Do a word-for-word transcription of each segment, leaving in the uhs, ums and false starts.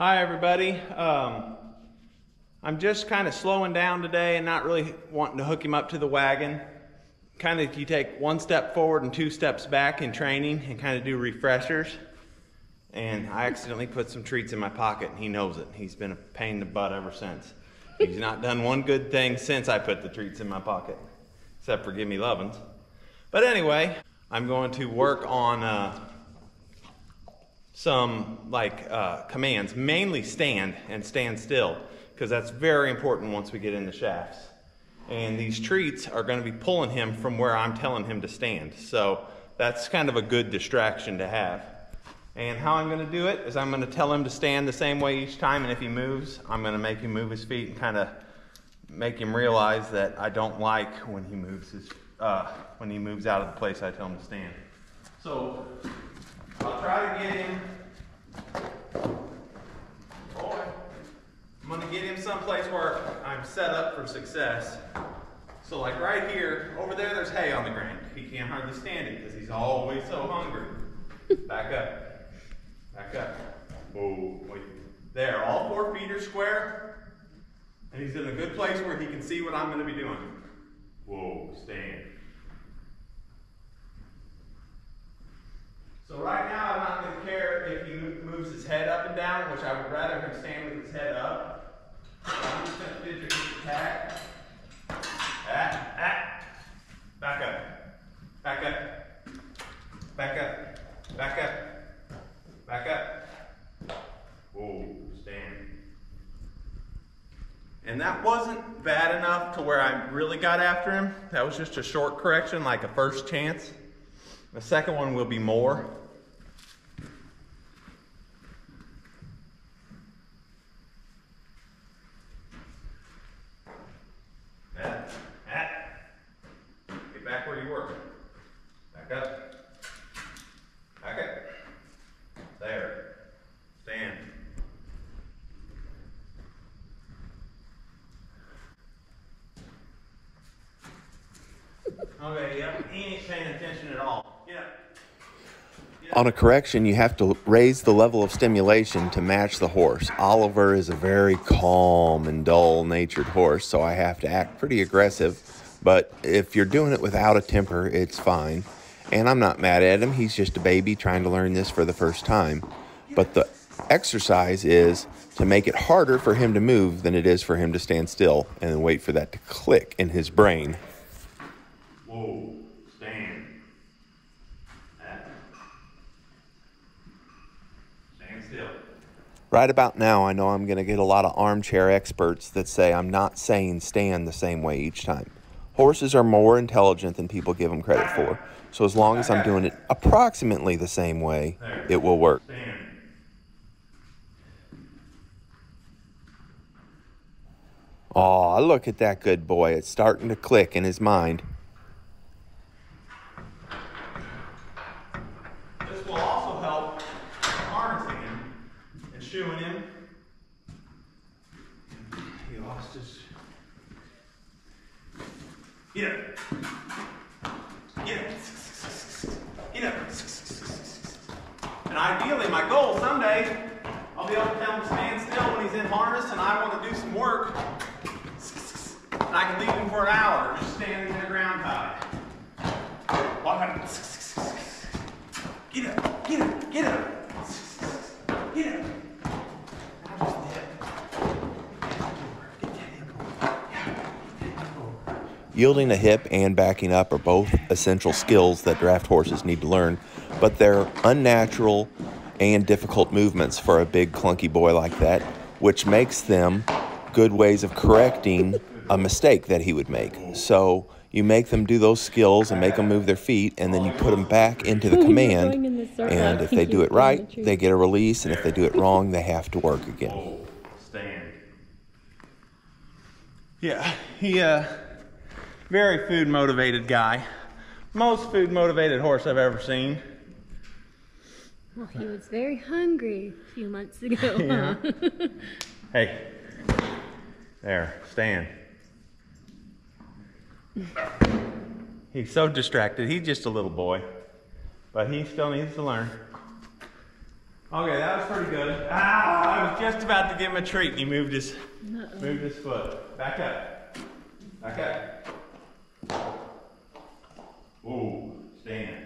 Hi everybody. Um, I'm just kind of slowing down today and not really wanting to hook him up to the wagon. Kind of you take one step forward and two steps back in training and kind of do refreshers. And I accidentally put some treats in my pocket and he knows it. He's been a pain in the butt ever since. He's not done one good thing since I put the treats in my pocket, except for give me lovin's. But anyway, I'm going to work on uh, some like uh, commands, mainly stand and stand still, because that's very important once we get in the shafts. And these treats are going to be pulling him from where I'm telling him to stand. So that's kind of a good distraction to have. And how I'm going to do it is I'm going to tell him to stand the same way each time, and if he moves, I'm going to make him move his feet and kind of make him realize that I don't like when he moves his uh, when he moves out of the place I tell him to stand. So I'll try to get him, boy, I'm going to get him someplace where I'm set up for success. So like right here, over there there's hay on the ground. He can't hardly stand it because he's always so hungry. Back up, back up, oh, wait. There, all four feet are square, and he's in a good place where he can see what I'm going to be doing. Whoa, stand. So right now I'm not going to care if he moves his head up and down, which I would rather him stand with his head up. So I'm just going to fidget his attack. Ah, ah. Back up. Back up. Back up. Back up. Back up. Whoa, stand. And that wasn't bad enough to where I really got after him. That was just a short correction, like a first chance. The second one will be more. Ah, ah. Get back where you were. Back up. Back up. There. Stand. Okay, yep, he ain't paying attention at all. On a correction, you have to raise the level of stimulation to match the horse. Oliver is a very calm and dull-natured horse, so I have to act pretty aggressive. But if you're doing it without a temper, it's fine. And I'm not mad at him. He's just a baby trying to learn this for the first time. But the exercise is to make it harder for him to move than it is for him to stand still and then wait for that to click in his brain. Whoa. Right about now, I know I'm going to get a lot of armchair experts that say I'm not saying stand the same way each time. Horses are more intelligent than people give them credit for, so as long as I'm doing it approximately the same way, it will work. Stand. Aw, look at that good boy. It's starting to click in his mind. Shoeing him. He lost his. Get up. Get up. Get up. And ideally, my goal someday, I'll be able to tell him to stand still when he's in harness and I want to do some work. And I can leave him for an hour just standing in the ground tied. Walk up. Get up. Get up. Get up. Get up. Yielding a hip and backing up are both essential skills that draft horses need to learn, but they're unnatural and difficult movements for a big clunky boy like that, which makes them good ways of correcting a mistake that he would make. So you make them do those skills and make them move their feet, and then you put them back into the command, and if they do it right, they get a release, and if they do it wrong, they have to work again. Stand. Yeah, he, uh... very food motivated guy. Most food motivated horse I've ever seen. Well, he was very hungry a few months ago, yeah. Huh? Hey. There, stand. He's so distracted. He's just a little boy. But he still needs to learn. Okay, that was pretty good. Ah, I was just just about to give him a treat. He moved his, uh-uh. moved his foot. Back up. Back up. Ooh, stand.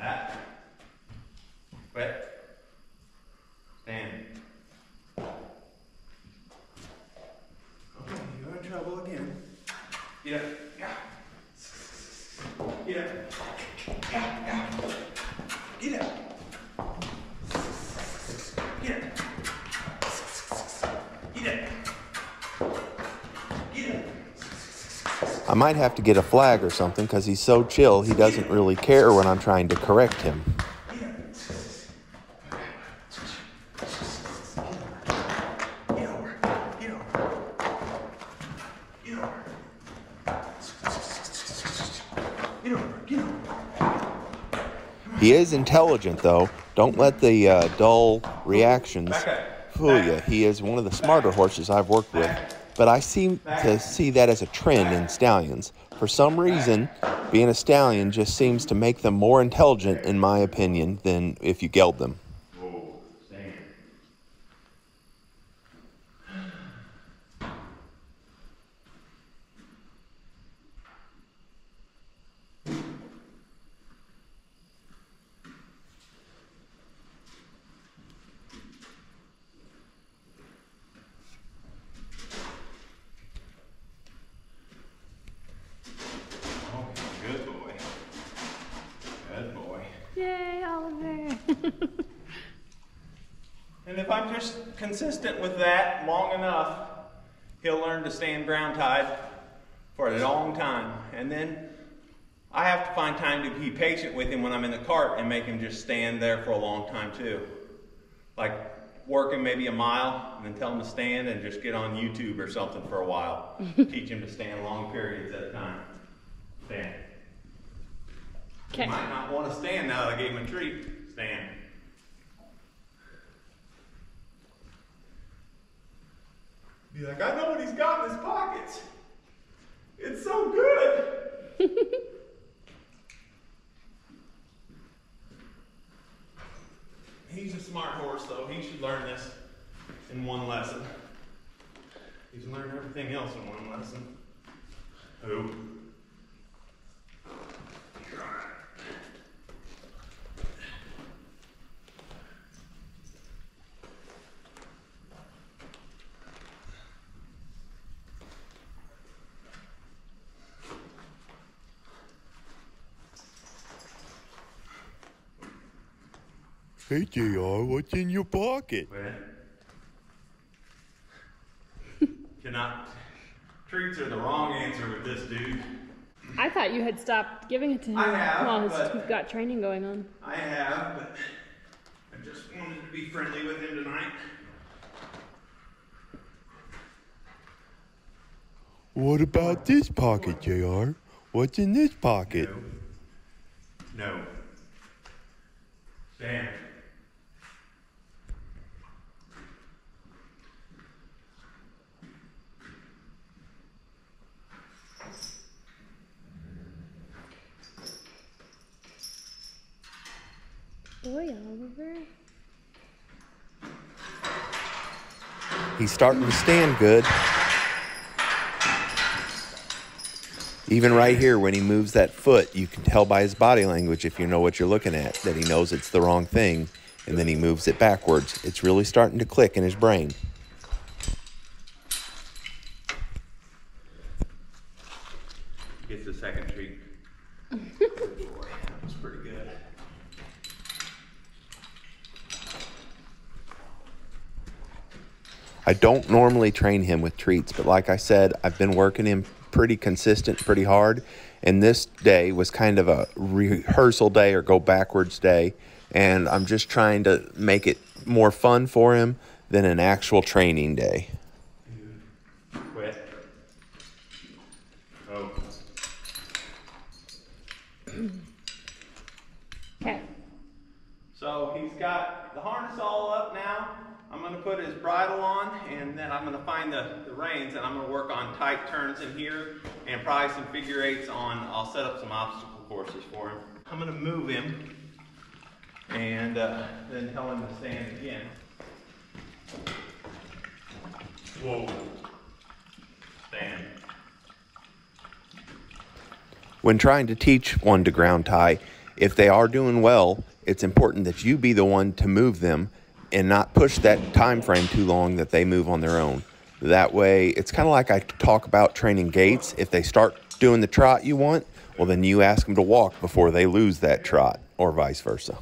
Up. Wet. Stand. Okay, you're in trouble again. Yeah. Yeah. Yeah. Yeah. Get up. Get up. Get up. Get up. I might have to get a flag or something because he's so chill he doesn't really care when I'm trying to correct him. He is intelligent, though. Don't let the uh, dull reactions fool you. He is one of the smarter horses I've worked with. But I seem to see that as a trend in stallions. For some reason, being a stallion just seems to make them more intelligent, in my opinion, than if you geld them. Yay, Oliver. And if I'm just consistent with that long enough, he'll learn to stand ground tied for a long time. And then I have to find time to be patient with him when I'm in the cart and make him just stand there for a long time too. Like work him maybe a mile and then tell him to stand and just get on YouTube or something for a while. Teach him to stand long periods at a time. Stand. Okay. You might not want to stand now that I gave him a treat. Stand. Be like, I know what he's got in his pockets. It's so good. He's a smart horse, though. He should learn this in one lesson. He's learned everything else in one lesson. Who? Hey, J R, what's in your pocket? Well, cannot. Treats are the wrong answer with this dude. I thought you had stopped giving it to him I have, while his, we've got training going on. I have, but I just wanted to be friendly with him tonight. What about this pocket, J R? What's in this pocket? No. No. Stand. Boy, Oliver. He's starting to stand good. Even right here, when he moves that foot, you can tell by his body language, if you know what you're looking at, that he knows it's the wrong thing, and then he moves it backwards. It's really starting to click in his brain. Gets the second treat. Good boy. That was pretty good. I don't normally train him with treats, but like I said, I've been working him pretty consistent, pretty hard, and this day was kind of a rehearsal day or go backwards day, and I'm just trying to make it more fun for him than an actual training day. Quit. Oh. Okay. So he's got the harness all up now. I'm going to put his bridle on, and then I'm going to find the, the reins, and I'm going to work on tight turns in here and probably some figure eights on. I'll set up some obstacle courses for him. I'm going to move him and uh, then tell him to stand again. Whoa. Stand. When trying to teach one to ground tie, if they are doing well, it's important that you be the one to move them and not push that time frame too long that they move on their own. That way, it's kind of like I talk about training gaits. If they start doing the trot you want, well, then you ask them to walk before they lose that trot, or vice versa.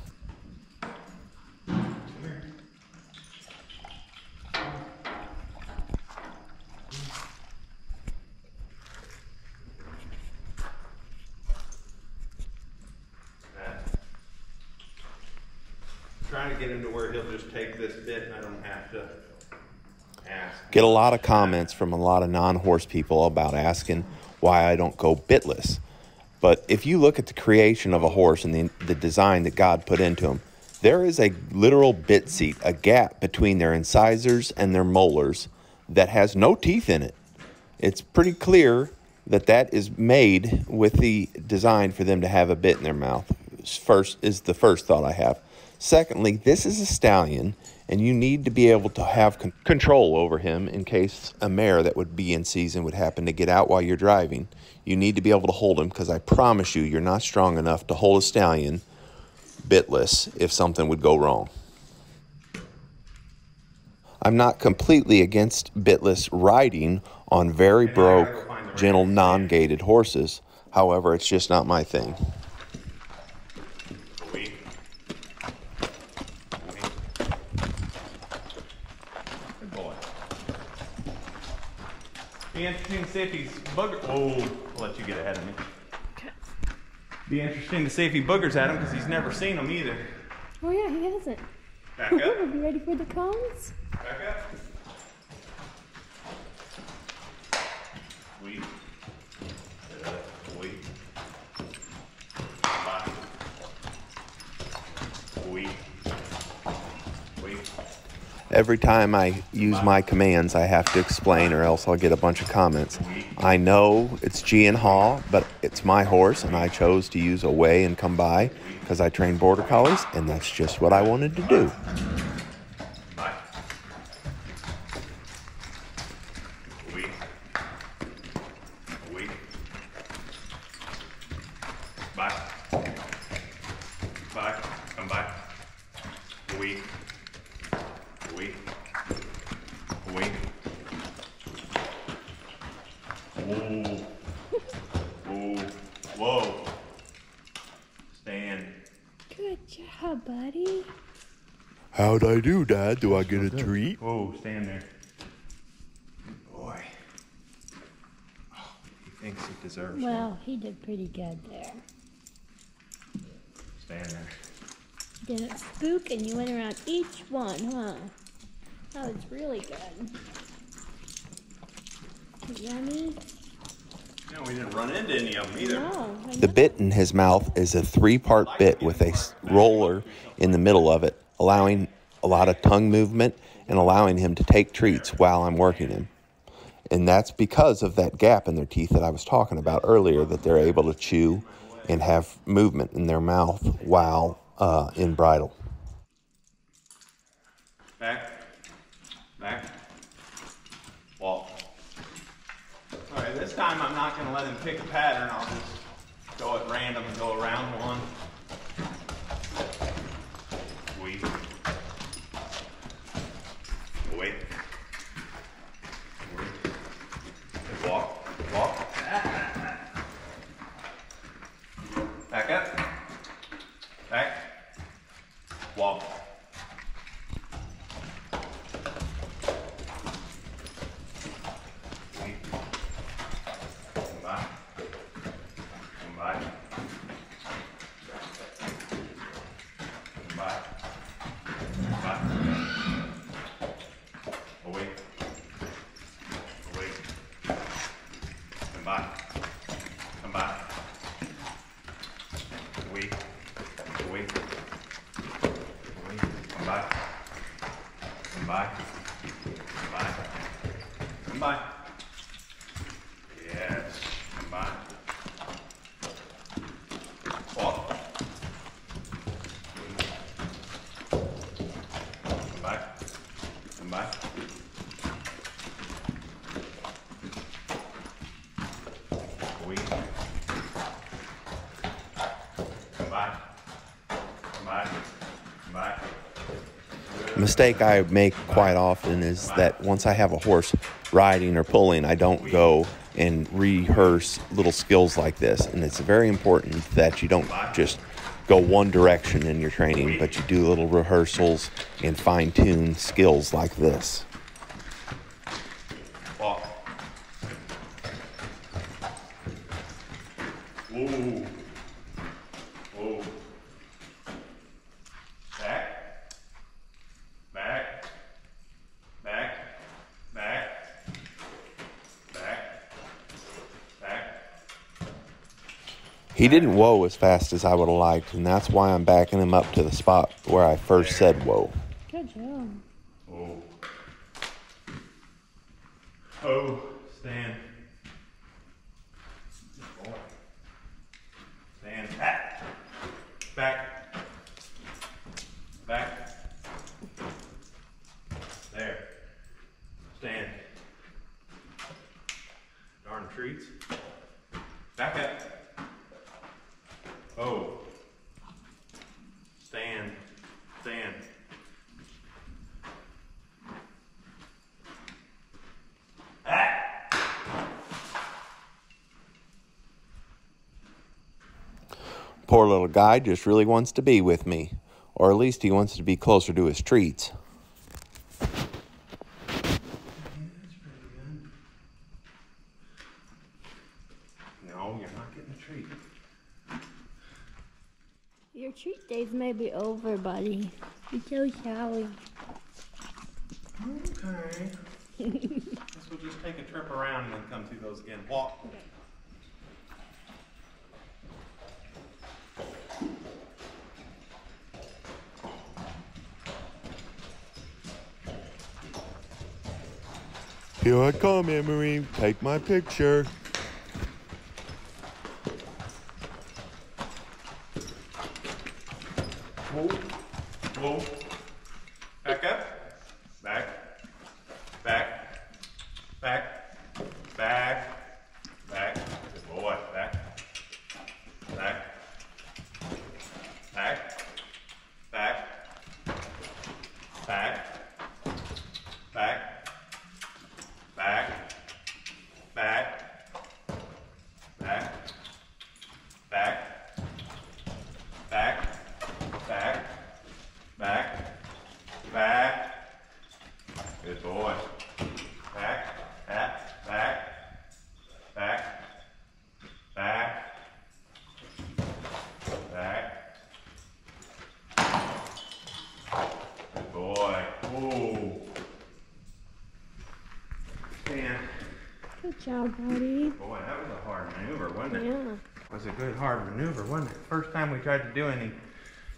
Trying to get him to where he'll just take this bit and I don't have to ask. Get a lot of comments from a lot of non-horse people about asking why I don't go bitless. But if you look at the creation of a horse and the, the design that God put into them, there is a literal bit seat, a gap between their incisors and their molars that has no teeth in it. It's pretty clear that that is made with the design for them to have a bit in their mouth. First is the first thought I have. Secondly, this is a stallion, and you need to be able to have con control over him in case a mare that would be in season would happen to get out while you're driving. You need to be able to hold him, because I promise you, you're not strong enough to hold a stallion bitless if something would go wrong. I'm not completely against bitless riding on very broke, gentle, non-gaited horses. However, it's just not my thing. Be interesting to see if he's booger. Oh, I'll let you get ahead of me. Okay. Be interesting to see if he boogers at him, because he's never seen him either. Oh yeah, he hasn't. Back up. Are you ready for the cones? Back up. Sweet. Uh, sweet. Bye. Sweet. Sweet. Every time I use my commands, I have to explain, or else I'll get a bunch of comments. I know it's gee and haw, but it's my horse, and I chose to use away and come by because I train border collies, and that's just what I wanted to do. Buddy. How'd I do, Dad? Do I get a treat? Oh, stand there. Good boy. Oh, he thinks he deserves it. Well, he did pretty good there. Stand there. Didn't spook, and you went around each one, huh? That was really good. Yummy. No, we didn't run into any of them either. No, the bit in his mouth is a three-part bit with a roller in the middle of it, allowing a lot of tongue movement and allowing him to take treats while I'm working him. And that's because of that gap in their teeth that I was talking about earlier, that they're able to chew and have movement in their mouth while uh, in bridle. Back. Back. Walk. All right, this time I'm not going to let him pick a pattern. I'll just go at random and go around one. Wait. Wait. Wait. Walk. Walk. Back up. Back. Walk. back. Come back. Away. Come back. Come back. Come back. A mistake I make quite often is that once I have a horse riding or pulling, I don't go and rehearse little skills like this. And it's very important that you don't just go one direction in your training, but you do little rehearsals and fine-tune skills like this. Walk. Ooh. Ooh. Back. Back. Back. Back. Back. Back. He didn't whoa as fast as I would have liked, and that's why I'm backing him up to the spot where I first said whoa. Good job. Whoa. Oh, stand. Good boy. Stand back. Back. Back. There. Stand. Darn treats. Back up. Oh, stand, stand. Ah. Poor little guy just really wants to be with me, or at least he wants to be closer to his treats. Your treat days may be over, buddy. You're so sorry. Okay. I guess we'll just take a trip around and then come through those again. Walk. Okay. Here I come, Emery. Take my picture. Whoa, whoa, back up, back, back, back, back, back, good boy, back, back, back, back, back, back, back, back, back, back, back. Back, back, back. Good boy. Back, back, back, back, back, back. Good boy. Whoa. Stand. Good job, buddy. Boy, that was a hard maneuver, wasn't it? Yeah. It was a good hard maneuver, wasn't it? First time we tried to do any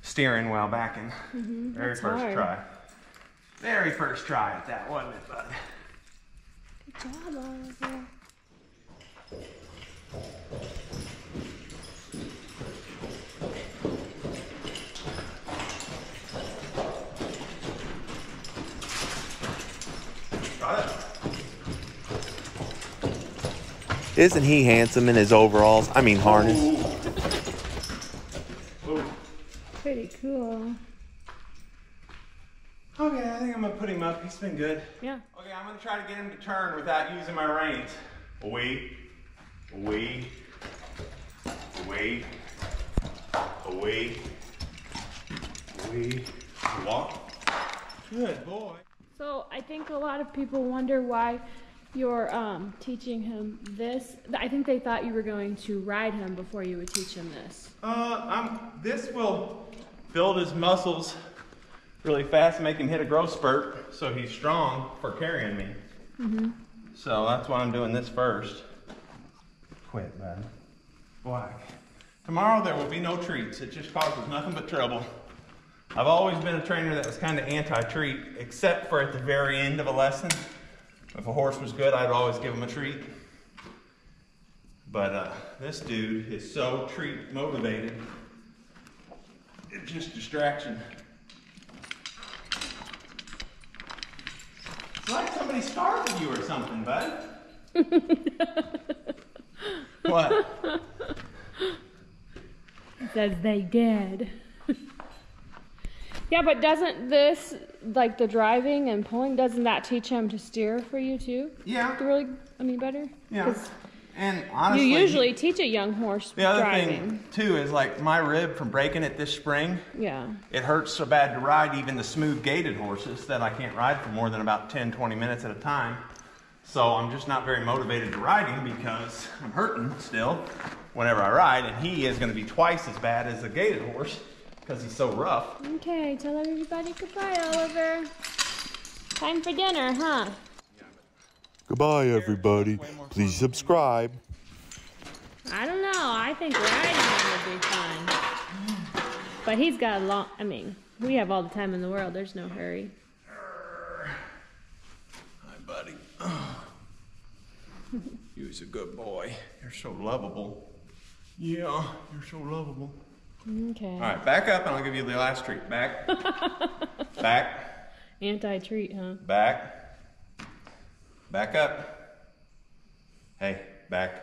steering while backing. Mm-hmm. Very That's first hard. try. Very first try at that, wasn't it, bud? Good job, Oliver. Got it. Isn't he handsome in his overalls? I mean harness. Ooh. Pretty cool. Okay, I think I'm gonna put him up. He's been good. Yeah. Okay, I'm gonna try to get him to turn without using my reins. Away, away, away, away, away. Walk. Good boy. So I think a lot of people wonder why you're um, teaching him this. I think they thought you were going to ride him before you would teach him this. Uh, I'm, this will build his muscles really fast, make him hit a growth spurt, so he's strong for carrying me. Mm-hmm. So that's why I'm doing this first. Quit, bud. Why? Tomorrow there will be no treats. It just causes nothing but trouble. I've always been a trainer that was kind of anti-treat, except for at the very end of a lesson. If a horse was good, I'd always give him a treat. But uh, this dude is so treat motivated. It's just distraction. like somebody starved you or something, bud. What? It says they did. Yeah, but doesn't this, like the driving and pulling, doesn't that teach him to steer for you too? Yeah. To really, I mean, better? Yeah. And honestly, you usually he, teach a young horse the driving. The other thing too is like my rib from breaking it this spring. Yeah. It hurts so bad to ride even the smooth gaited horses that I can't ride for more than about ten, twenty minutes at a time. So I'm just not very motivated to riding because I'm hurting still whenever I ride. And he is going to be twice as bad as a gaited horse because he's so rough. Okay, tell everybody goodbye, Oliver. Time for dinner, huh? Goodbye, everybody. Please subscribe. I don't know. I think riding would be fun. But he's got a long... I mean, we have all the time in the world. There's no hurry. Hi, buddy. You was a good boy. You're so lovable. Yeah, you're so lovable. Okay. All right, back up and I'll give you the last treat. Back. Back. Anti-treat, huh? Back. Back up. Hey, back.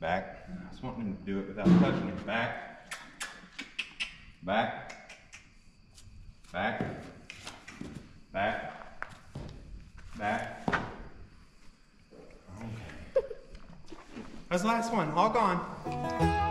Back. I was wanting him to do it without touching him. Back. Back. Back. Back. Back. Okay. That's the last one. All gone.